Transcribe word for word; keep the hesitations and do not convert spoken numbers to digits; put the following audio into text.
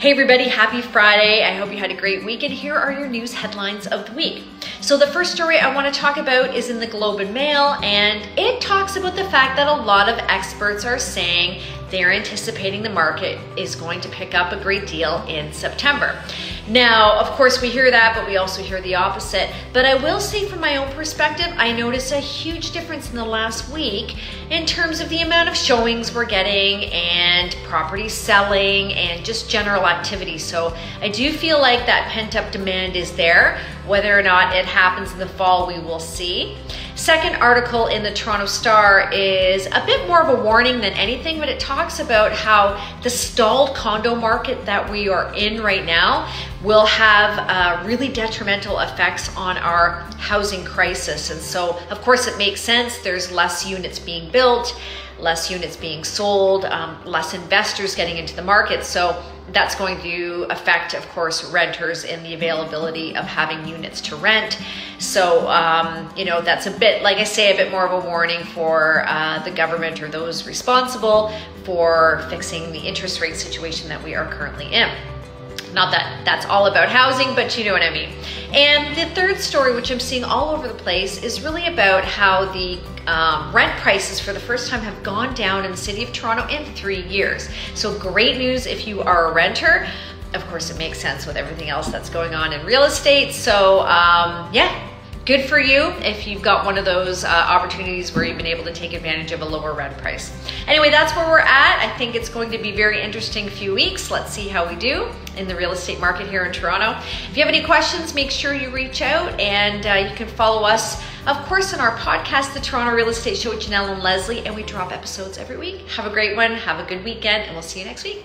Hey everybody, happy Friday. I hope you had a great week, and here are your news headlines of the week. So the first story I want to talk about is in the Globe and Mail, and it talks about the fact that a lot of experts are saying they're anticipating the market is going to pick up a great deal in September. Now, of course, we hear that, but we also hear the opposite. But I will say from my own perspective, I noticed a huge difference in the last week in terms of the amount of showings we're getting and property selling and just general activity. So I do feel like that pent-up demand is there. Whether or not it happens in the fall, we will see. Second article in the Toronto Star is a bit more of a warning than anything, but it talks about how the stalled condo market that we are in right now will have uh, really detrimental effects on our housing crisis. And so, of course, it makes sense. There's less units being built, less units being sold, um, less investors getting into the market. So that's going to affect, of course, renters and the availability of having units to rent. So, um, you know, that's a bit, like I say, a bit more of a warning for uh, the government or those responsible for fixing the interest rate situation that we are currently in. Not that that's all about housing, but you know what I mean. And the third story, which I'm seeing all over the place, is really about how the um, rent prices for the first time have gone down in the city of Toronto in three years. So great news if you are a renter. Of course, it makes sense with everything else that's going on in real estate. So um, yeah, good for you if you've got one of those uh, opportunities where you've been able to take advantage of a lower rent price. Anyway, that's where we're at. I think it's going to be very interesting few weeks. Let's see how we do in the real estate market here in Toronto. If you have any questions, make sure you reach out, and uh, you can follow us, of course, on our podcast, The Toronto Real Estate Show with Janelle and Leslie, and we drop episodes every week. Have a great one, have a good weekend, and we'll see you next week.